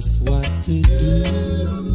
just what to do.